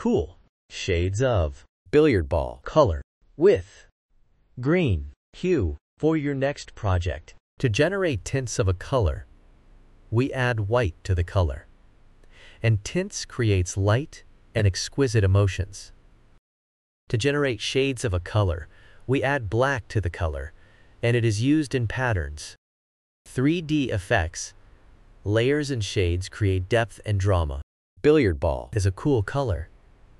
cool shades of billiard ball color with green hue for your next project. To generate tints of a color, we add white to the color, and tints creates light and exquisite emotions. To generate shades of a color, we add black to the color, and it is used in patterns. 3D effects, layers and shades create depth and drama. Billiard ball is a cool color,